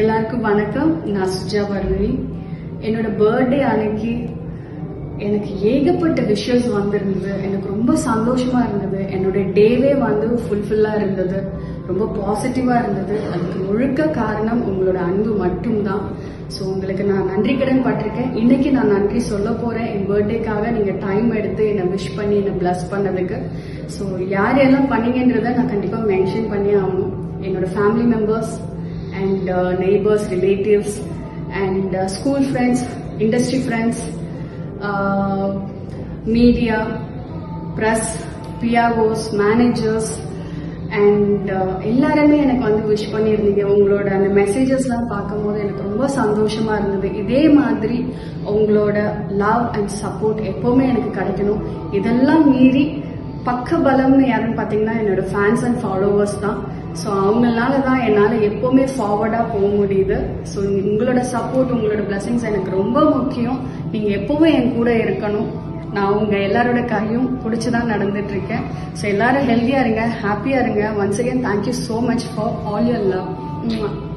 எல்லாருக்கும் வணக்கம். நான் சுஜா பர்வரி. என்னோட பர்த்டே அன்னைக்கு எனக்கு ஏகப்பட்ட விஷஸ் வந்திருந்தது. எனக்கு ரொம்ப சந்தோஷமா இருந்தது. என்னோட டேவே வந்து ஃபுல்ஃபில்லா இருந்தது, ரொம்ப பாசிட்டிவா இருந்தது. அதுக்கு முழுக்க காரணம் உங்களோட அன்பு மட்டும்தான். ஸோ உங்களுக்கு நான் நன்றி கடன் பட்டிருக்கேன். இன்னைக்கு நான் நன்றி சொல்ல போறேன் என் பர்த்டேக்காக நீங்க டைம் எடுத்து என்னை விஷ் பண்ணி என்னை பிளஸ் பண்ணதுக்கு. ஸோ யார் எல்லாம் பண்ணீங்கன்றத நான் கண்டிப்பா மென்ஷன் பண்ணி ஆகணும். என்னோட family members and neighbors, relatives and school friends, industry friends, media, press, PROs, managers and எல்லாருமே எனக்கு வந்து விஷ் பண்ணியிருந்தீங்க. உங்களோட அந்த மெசேஜஸ்லாம் பார்க்கும்போது எனக்கு ரொம்ப சந்தோஷமா இருந்தது. இதே மாதிரி உங்களோட லவ் அண்ட் சப்போர்ட் எப்பவுமே எனக்கு கிடைக்கணும். இதெல்லாம் மீறி பக்க பலம்னு யாருன்னு பார்த்தீங்கன்னா என்னோட ஃபேன்ஸ் அண்ட் ஃபாலோவர்ஸ் தான். ஸோ அவங்களால தான் என்னால் எப்போவுமே ஃபார்வர்டாக போக முடியுது. ஸோ உங்களோட சப்போர்ட் உங்களோட பிளஸிங்ஸ் எனக்கு ரொம்ப முக்கியம். நீங்கள் எப்போவுமே என் கூட இருக்கணும். நான் உங்கள் எல்லாரோட கையும் பிடிச்சிதான் நடந்துட்டு இருக்கேன். ஸோ எல்லாரும் ஹெல்த்தியாக இருங்க, ஹாப்பியாக இருங்க. Once again thank you so much for all your love.